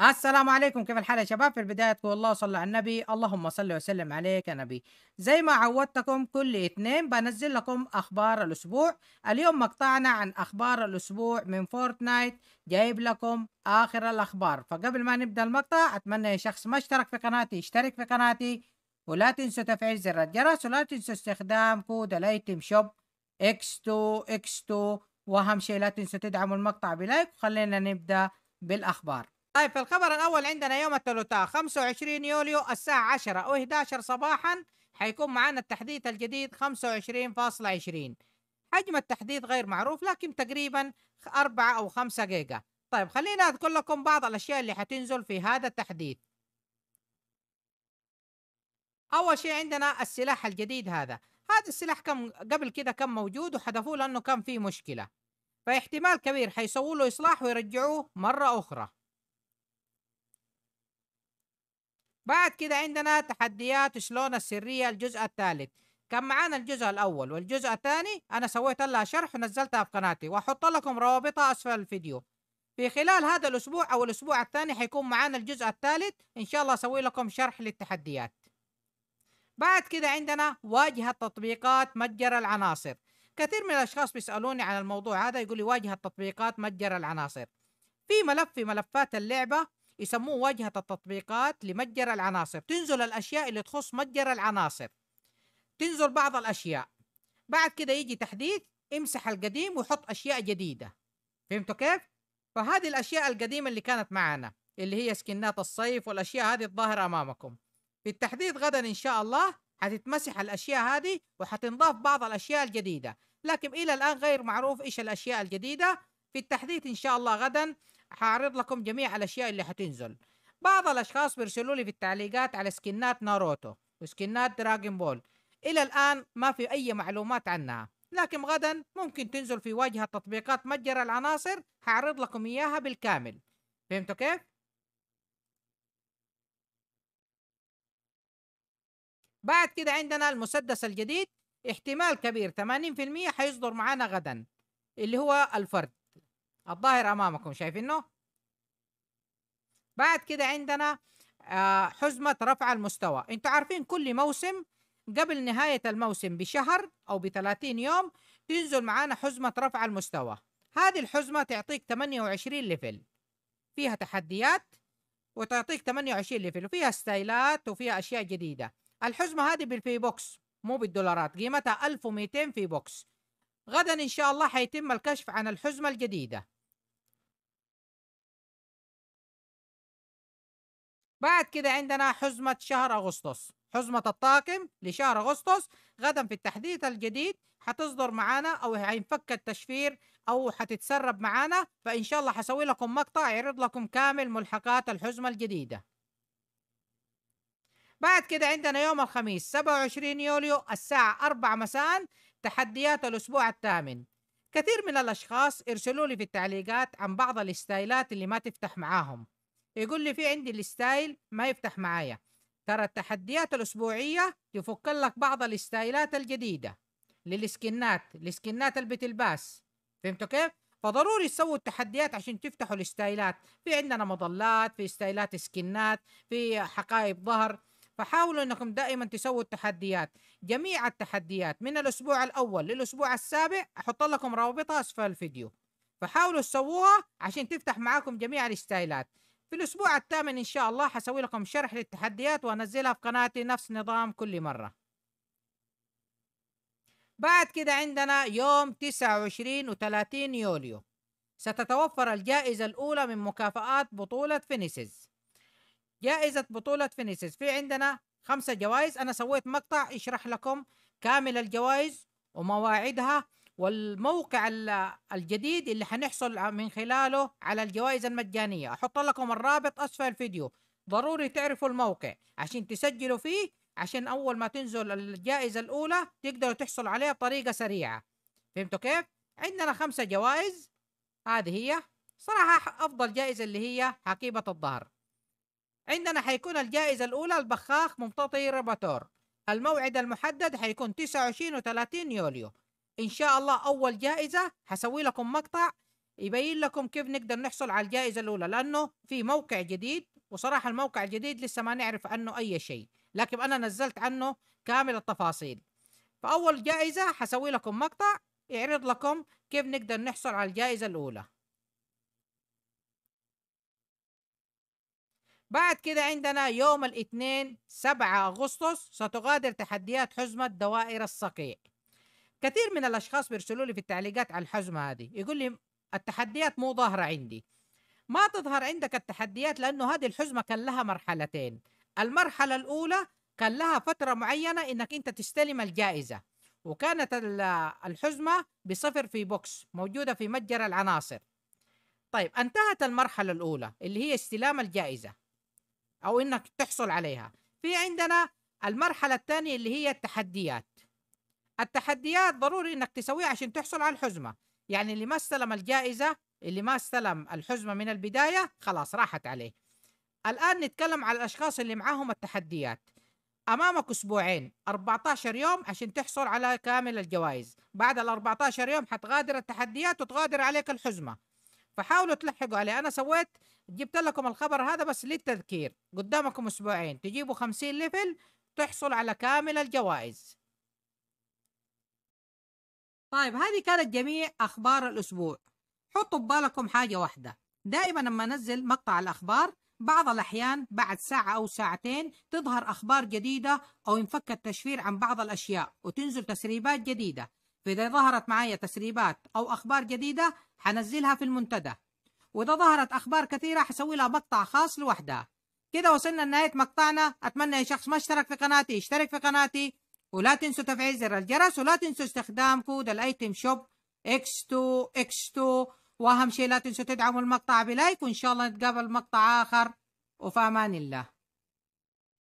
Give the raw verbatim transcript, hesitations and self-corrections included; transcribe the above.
السلام عليكم، كيف الحال يا شباب؟ في البداية تقول الله صلى على النبي، اللهم صل وسلم عليك يا نبي. زي ما عودتكم كل اثنين بنزل لكم اخبار الاسبوع. اليوم مقطعنا عن اخبار الاسبوع من فورتنايت، جايب لكم اخر الاخبار. فقبل ما نبدا المقطع اتمنى يا شخص ما اشترك في قناتي اشترك في قناتي، ولا تنسوا تفعيل زر الجرس، ولا تنسوا استخدام كود الايتم شوب إكس تو إكس تو، واهم شيء لا تنسوا تدعموا المقطع بلايك. وخلينا نبدا بالاخبار. طيب، في الخبر الأول عندنا يوم الثلاثاء خمسة وعشرين يوليو الساعة عشرة وإحدى عشر صباحا حيكون معانا التحديث الجديد خمسة وعشرين فاصلة عشرين. حجم التحديث غير معروف، لكن تقريبا أربعة أو خمسة جيجا. طيب، خلينا أذكر لكم بعض الأشياء اللي حتنزل في هذا التحديث. أول شيء عندنا السلاح الجديد. هذا هذا السلاح كم قبل كده كان موجود وحذفوه لأنه كان فيه مشكلة، فاحتمال كبير حيسووا له إصلاح ويرجعوه مرة أخرى. بعد كده عندنا تحديات شلون السرية الجزء الثالث. كان معانا الجزء الأول والجزء الثاني، أنا سويت لها شرح ونزلتها في قناتي وأحط لكم روابطها أسفل الفيديو. في خلال هذا الأسبوع أو الأسبوع الثاني حيكون معانا الجزء الثالث، إن شاء الله أسوي لكم شرح للتحديات. بعد كده عندنا واجهة تطبيقات متجر العناصر. كثير من الأشخاص بيسألوني عن الموضوع هذا، يقول لي واجهة تطبيقات متجر العناصر. في ملف في ملفات اللعبة يسموه واجهة التطبيقات لمتجر العناصر، تنزل الأشياء اللي تخص متجر العناصر، تنزل بعض الأشياء. بعد كده يجي تحديث امسح القديم وحط أشياء جديدة. فهمتوا كيف؟ فهذه الأشياء القديمة اللي كانت معانا اللي هي سكنات الصيف والأشياء هذه الظاهرة أمامكم. في التحديث غدا إن شاء الله هتتمسح الأشياء هذه وحتنضاف بعض الأشياء الجديدة، لكن إلى الآن غير معروف إيش الأشياء الجديدة. في التحديث إن شاء الله غدا هعرض لكم جميع الاشياء اللي حتنزل. بعض الاشخاص بيرسلوا لي في التعليقات على سكنات ناروتو وسكنات دراجون بول، الى الان ما في اي معلومات عنها، لكن غدا ممكن تنزل في واجهه تطبيقات متجر العناصر، هعرض لكم اياها بالكامل. فهمتوا كيف؟ بعد كده عندنا المسدس الجديد، احتمال كبير ثمانين بالمية حيصدر معانا غدا، اللي هو الفرد الظاهر امامكم شايفينه. بعد كده عندنا حزمة رفع المستوى. انتوا عارفين كل موسم قبل نهاية الموسم بشهر او بثلاثين يوم تنزل معانا حزمة رفع المستوى. هذه الحزمة تعطيك ثمانية وعشرين ليفل، فيها تحديات وتعطيك ثمانية وعشرين ليفل، وفيها ستايلات وفيها اشياء جديدة. الحزمة هذه بالفي بوكس مو بالدولارات، قيمتها ألف ومئتين في بوكس. غدا ان شاء الله حيتم الكشف عن الحزمة الجديدة. بعد كده عندنا حزمة شهر أغسطس، حزمة الطاقم لشهر أغسطس. غدا في التحديث الجديد حتصدر معانا، أو هينفك التشفير أو حتتسرب معانا، فإن شاء الله حسوي لكم مقطع يعرض لكم كامل ملحقات الحزمة الجديدة. بعد كده عندنا يوم الخميس سبعة وعشرين يوليو الساعة أربعة مساء تحديات الأسبوع الثامن. كثير من الأشخاص ارسلوا لي في التعليقات عن بعض الاستايلات اللي ما تفتح معاهم، يقول لي في عندي الاستايل ما يفتح معايا. ترى التحديات الأسبوعية يفك لك بعض الاستايلات الجديدة للسكنات، السكنات اللي بتلباس. فهمتوا كيف؟ فضروري تسووا التحديات عشان تفتحوا الاستايلات. في عندنا مظلات، في استايلات سكنات، في حقائب ظهر، فحاولوا انكم دائما تسووا التحديات. جميع التحديات من الاسبوع الاول للاسبوع السابع احط لكم روابطها اسفل الفيديو، فحاولوا تسووها عشان تفتح معاكم جميع الاستايلات. في الاسبوع الثامن ان شاء الله حسوي لكم شرح للتحديات وانزلها في قناتي نفس نظام كل مره. بعد كده عندنا يوم تسعة وعشرين وثلاثين يوليو ستتوفر الجائزه الاولى من مكافآت بطوله فينيسز. جائزة بطولة فينيسز في عندنا خمسة جوائز، أنا سويت مقطع يشرح لكم كامل الجوائز ومواعيدها والموقع الجديد اللي حنحصل من خلاله على الجوائز المجانية. أحط لكم الرابط أسفل الفيديو، ضروري تعرفوا الموقع عشان تسجلوا فيه، عشان أول ما تنزل الجائزة الأولى تقدروا تحصلوا عليها بطريقة سريعة. فهمتوا كيف؟ عندنا خمسة جوائز، هذه هي صراحة أفضل جائزة اللي هي حقيبة الظهر. عندنا حيكون الجائزة الأولى البخاخ ممتطي رباتور. الموعد المحدد هيكون تسعة وعشرين وثلاثين يوليو ان شاء الله. اول جائزه هسوي لكم مقطع يبين لكم كيف نقدر نحصل على الجائزه الاولى، لانه في موقع جديد وصراحه الموقع الجديد لسه ما نعرف عنه اي شيء، لكن انا نزلت عنه كامل التفاصيل. فاول جائزه هسوي لكم مقطع يعرض لكم كيف نقدر نحصل على الجائزه الاولى. بعد كده عندنا يوم الاثنين سبعة أغسطس ستغادر تحديات حزمة دوائر الصقيع. كثير من الأشخاص بيرسلوا لي في التعليقات على الحزمة هذه، يقول لي التحديات مو ظاهرة عندي. ما تظهر عندك التحديات لأنه هذه الحزمة كان لها مرحلتين، المرحلة الأولى كان لها فترة معينة إنك أنت تستلم الجائزة، وكانت الحزمة بصفر في بوكس موجودة في متجر العناصر. طيب انتهت المرحلة الأولى اللي هي استلام الجائزة أو إنك تحصل عليها. في عندنا المرحلة الثانية اللي هي التحديات. التحديات ضروري إنك تسويها عشان تحصل على الحزمة، يعني اللي ما استلم الجائزة، اللي ما استلم الحزمة من البداية خلاص راحت عليه. الآن نتكلم على الأشخاص اللي معاهم التحديات. أمامك أسبوعين، أربعة عشر يوم عشان تحصل على كامل الجوائز. بعد ال أربعة عشر يوم حتغادر التحديات وتغادر عليك الحزمة، فحاولوا تلحقوا عليه. أنا سويت جبت لكم الخبر هذا بس للتذكير، قدامكم أسبوعين تجيبوا خمسين ليفل تحصل على كامل الجوائز. طيب هذه كانت جميع أخبار الأسبوع. حطوا ببالكم حاجة واحدة، دائما لما أنزل مقطع الأخبار بعض الأحيان بعد ساعة أو ساعتين تظهر أخبار جديدة أو ينفك التشفير عن بعض الأشياء وتنزل تسريبات جديدة. فإذا ظهرت معايا تسريبات أو أخبار جديدة حنزلها في المنتدى، وإذا ظهرت أخبار كثيرة حسوي لها مقطع خاص لوحدها. كده وصلنا لنهاية مقطعنا. أتمنى يا شخص ما اشترك في قناتي اشترك في قناتي، ولا تنسوا تفعيل زر الجرس، ولا تنسوا استخدام كود الايتم شوب إكس تو إكس تو، وأهم شيء لا تنسوا تدعموا المقطع بلايك، وإن شاء الله نتقابل مقطع آخر، وفي أمان الله.